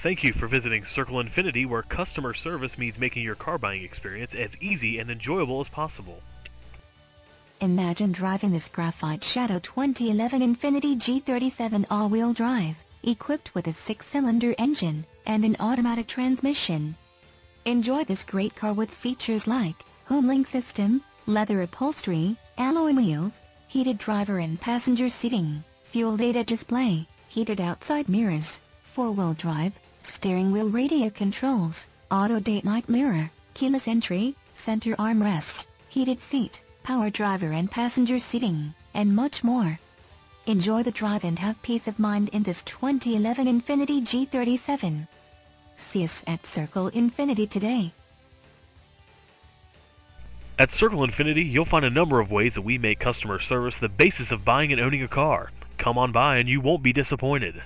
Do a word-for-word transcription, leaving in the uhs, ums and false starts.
Thank you for visiting Circle Infiniti, where customer service means making your car buying experience as easy and enjoyable as possible. Imagine driving this Graphite Shadow twenty eleven Infiniti G thirty-seven all-wheel drive, equipped with a six-cylinder engine and an automatic transmission. Enjoy this great car with features like HomeLink system, leather upholstery, alloy wheels, heated driver and passenger seating, fuel data display, heated outside mirrors, four-wheel drive, steering wheel radio controls, auto daylight mirror, keyless entry, center armrests, heated seat, power driver and passenger seating, and much more. Enjoy the drive and have peace of mind in this twenty eleven Infiniti G thirty-seven. See us at Circle Infiniti today. At Circle Infiniti, you'll find a number of ways that we make customer service the basis of buying and owning a car. Come on by and you won't be disappointed.